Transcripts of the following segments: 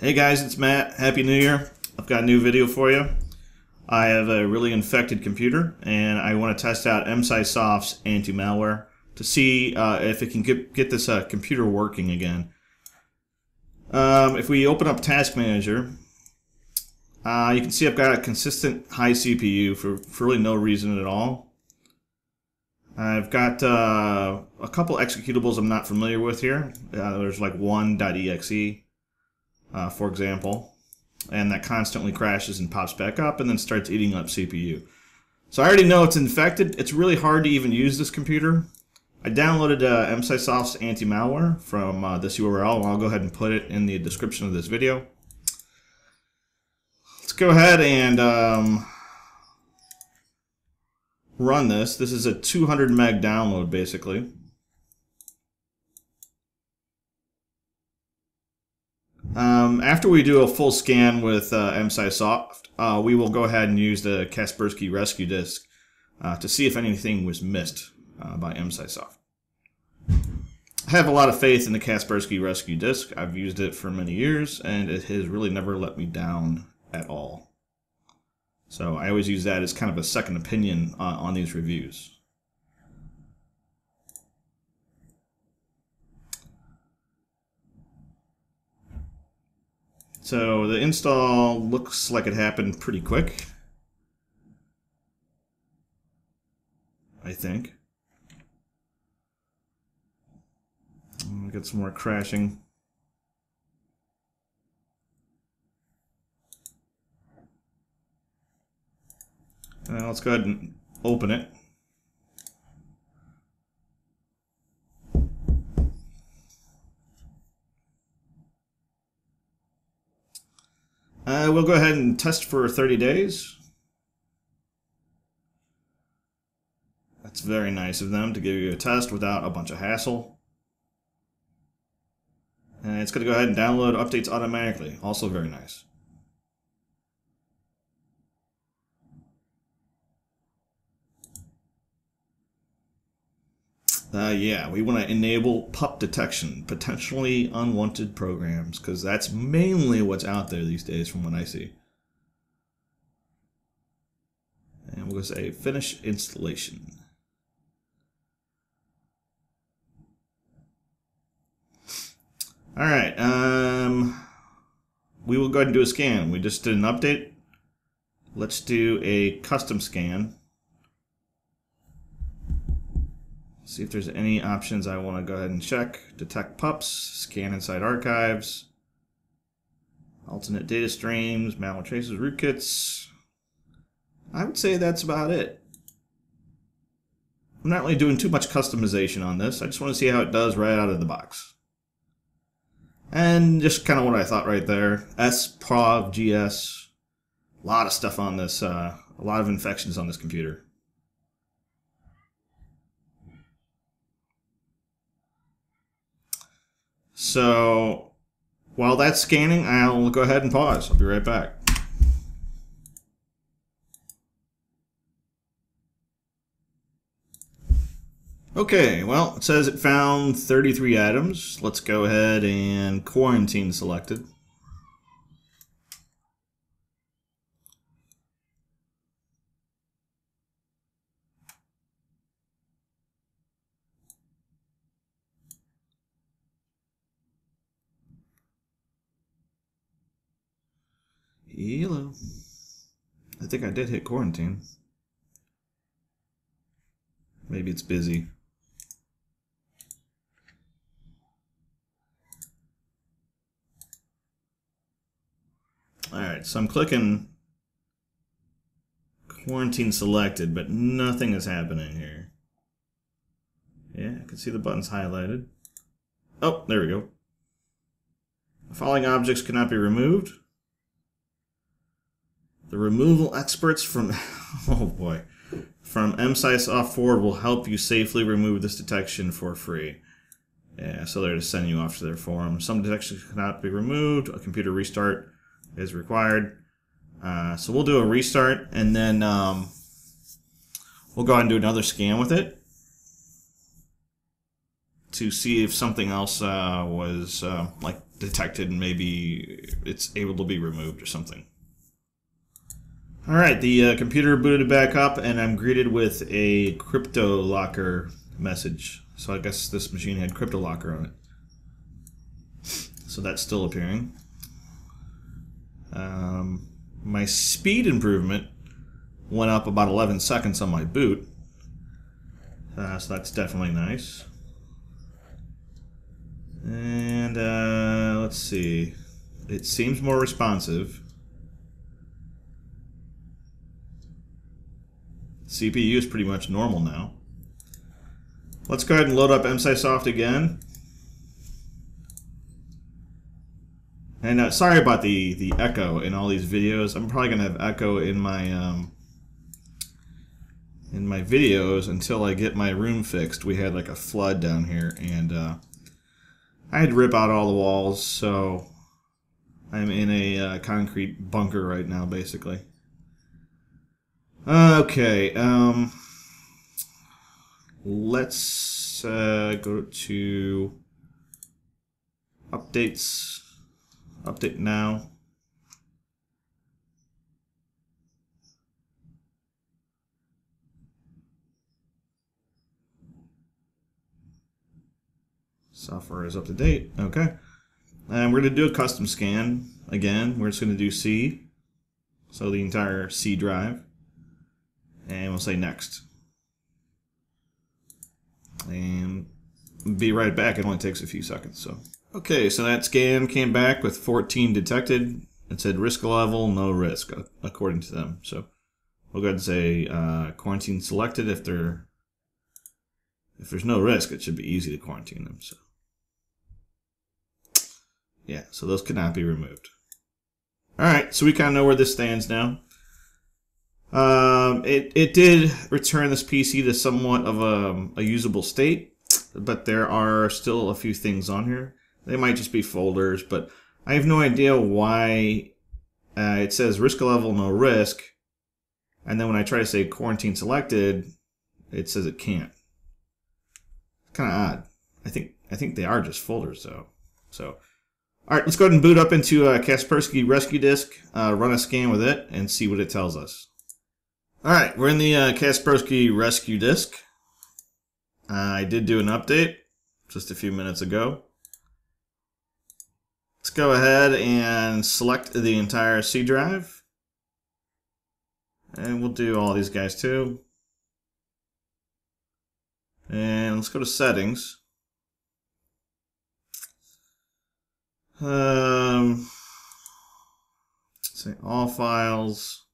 Hey guys, it's Matt. Happy New Year. I've got a new video for you. I have a really infected computer and I want to test out Emsisoft's anti-malware to see if it can get this computer working again. If we open up Task Manager, you can see I've got a consistent high CPU for really no reason at all. I've got a couple executables I'm not familiar with here. There's like one.exe. For example, and that constantly crashes and pops back up and then starts eating up CPU. So I already know it's infected. It's really hard to even use this computer. I downloaded Emsisoft's anti-malware from this URL, and I'll go ahead and put it in the description of this video. Let's go ahead and run this. This is a 200 meg download basically. After we do a full scan with Emsisoft, we will go ahead and use the Kaspersky Rescue Disk to see if anything was missed by Emsisoft. I have a lot of faith in the Kaspersky Rescue Disk. I've used it for many years, and it has really never let me down at all. So I always use that as kind of a second opinion on these reviews. So the install looks like it happened pretty quick, I think. We'll get some more crashing. Now let's go ahead and open it. We'll go ahead and test for 30 days. That's very nice of them to give you a test without a bunch of hassle. And it's going to go ahead and download updates automatically. Also very nice. Yeah, we want to enable PUP detection, potentially unwanted programs, because that's mainly what's out there these days from what I see. And we'll say finish installation. Alright, we will go ahead and do a scan. We just did an update. Let's do a custom scan. See if there's any options I want to go ahead and check. Detect pups, scan inside archives, alternate data streams, malware traces, rootkits. I would say that's about it. I'm not really doing too much customization on this. I just want to see how it does right out of the box. And just kind of what I thought right there. Sprov, GS, a lot of stuff on this, a lot of infections on this computer. So, while that's scanning, I'll go ahead and pause. I'll be right back. Okay, well, it says it found 33 items. Let's go ahead and quarantine selected. Hello. I think I did hit quarantine. Maybe it's busy. Alright, so I'm clicking quarantine selected, but nothing is happening here. Yeah, I can see the buttons highlighted. Oh, there we go. The following objects cannot be removed. The removal experts from from Emsisoft Forward will help you safely remove this detection for free. Yeah, so they're just sending you off to their forum. Some detections cannot be removed. A computer restart is required. So we'll do a restart and then we'll go ahead and do another scan with it to see if something else was like detected, and maybe it's able to be removed or something. All right, the computer booted back up, and I'm greeted with a CryptoLocker message. So I guess this machine had CryptoLocker on it. So that's still appearing. My speed improvement went up about 11 seconds on my boot. So that's definitely nice. And let's see. It seems more responsive. CPU is pretty much normal now. Let's go ahead and load up Emsisoft again. And sorry about the echo in all these videos. I'm probably gonna have echo in my videos until I get my room fixed. We had like a flood down here, and I had to rip out all the walls, so I'm in a concrete bunker right now, basically. Okay, let's go to updates, update now. Software is up to date, okay. And we're going to do a custom scan again. We're just going to do C, so the entire C drive. And we'll say next. And be right back. It only takes a few seconds. So okay, so that scan came back with 14 detected. It said risk level, no risk, according to them. So we'll go ahead and say quarantine selected. If there's no risk, it should be easy to quarantine them. So yeah, so those could not be removed. All right, so we kind of know where this stands now. It did return this PC to somewhat of a usable state, but there are still a few things on here. They might just be folders, but I have no idea why it says risk level, no risk, and then when I try to say quarantine selected, it says it can't. It's kind of odd. I think they are just folders, though. So, all right, let's go ahead and boot up into Kaspersky Rescue Disk, run a scan with it, and see what it tells us. Alright, we're in the Kaspersky Rescue Disk. I did do an update just a few minutes ago. Let's go ahead and select the entire C drive. And we'll do all these guys too. And let's go to settings. Say all files.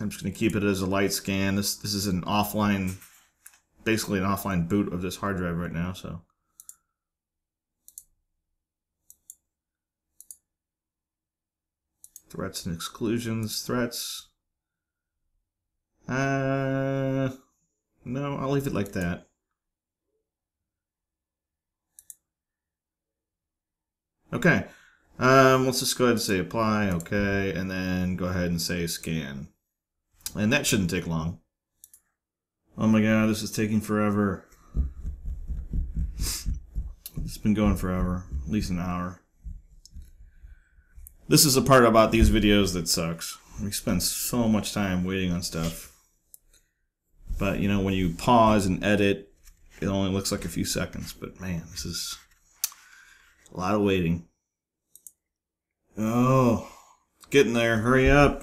I'm just going to keep it as a light scan. This is an offline, basically an offline boot of this hard drive right now. So, threats and exclusions, threats. No, I'll leave it like that. Okay, let's just go ahead and say apply, okay, and then go ahead and say scan. And that shouldn't take long. Oh my god, this is taking forever. It's been going forever, at least an hour. This is the part about these videos that sucks. We spend so much time waiting on stuff. But, you know, when you pause and edit, it only looks like a few seconds. But, man, this is a lot of waiting. Oh, it's getting there. Hurry up.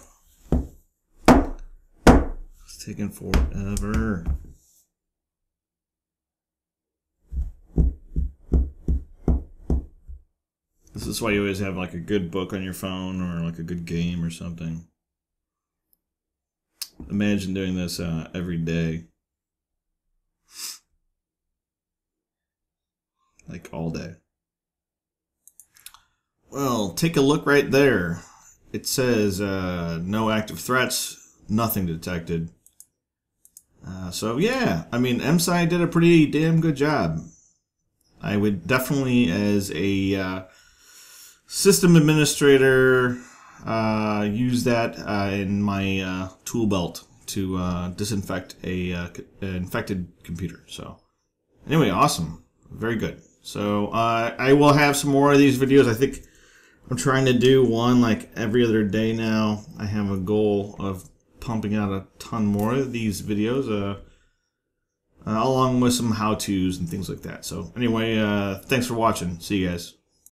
Taking forever. This is why you always have like a good book on your phone or like a good game or something. Imagine doing this every day. Like all day. Well, take a look right there. It says no active threats, nothing detected. So yeah, I mean, MSI did a pretty damn good job. I would definitely, as a system administrator, use that in my tool belt to disinfect an infected computer. So anyway, awesome. Very good. So I will have some more of these videos. I think I'm trying to do one like every other day now. I have a goal of pumping out a ton more of these videos, along with some how-tos and things like that. So anyway, thanks for watching. See you guys.